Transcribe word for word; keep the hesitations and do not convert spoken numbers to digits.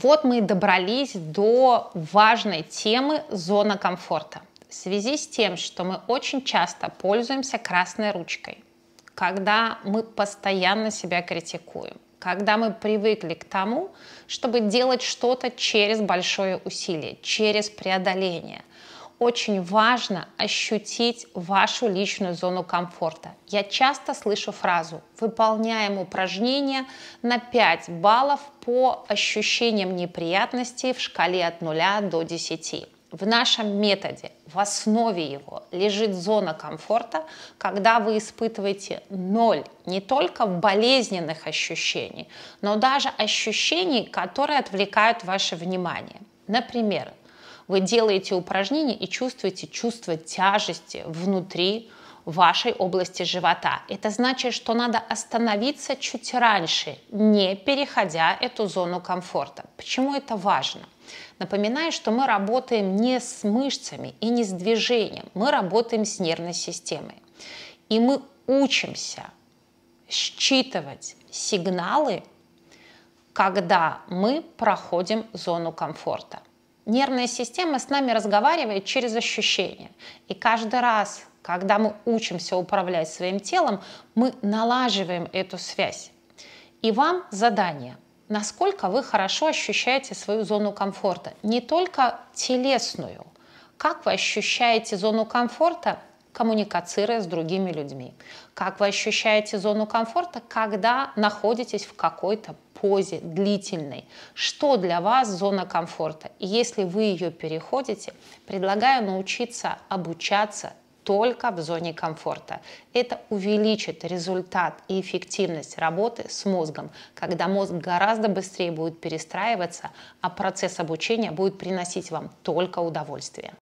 Вот мы и добрались до важной темы «Зона комфорта». В связи с тем, что мы очень часто пользуемся красной ручкой, когда мы постоянно себя критикуем, когда мы привыкли к тому, чтобы делать что-то через большое усилие, через преодоление, очень важно ощутить вашу личную зону комфорта. Я часто слышу фразу «выполняем упражнение на пять баллов по ощущениям неприятностей в шкале от нуля до десяти». В нашем методе, в основе его, лежит зона комфорта, когда вы испытываете ноль не только болезненных ощущений, но даже ощущений, которые отвлекают ваше внимание. Например, вы делаете упражнение и чувствуете чувство тяжести внутри вашей области живота. Это значит, что надо остановиться чуть раньше, не переходя эту зону комфорта. Почему это важно? Напоминаю, что мы работаем не с мышцами и не с движением, мы работаем с нервной системой. И мы учимся считывать сигналы, когда мы проходим зону комфорта. Нервная система с нами разговаривает через ощущения. И каждый раз, когда мы учимся управлять своим телом, мы налаживаем эту связь. И вам задание. Насколько вы хорошо ощущаете свою зону комфорта? Не только телесную. Как вы ощущаете зону комфорта, коммуницируя с другими людьми? Как вы ощущаете зону комфорта, когда находитесь в какой-то позе длительной? Что для вас зона комфорта? И если вы ее переходите, предлагаю научиться обучаться только в зоне комфорта. Это увеличит результат и эффективность работы с мозгом, когда мозг гораздо быстрее будет перестраиваться, а процесс обучения будет приносить вам только удовольствие.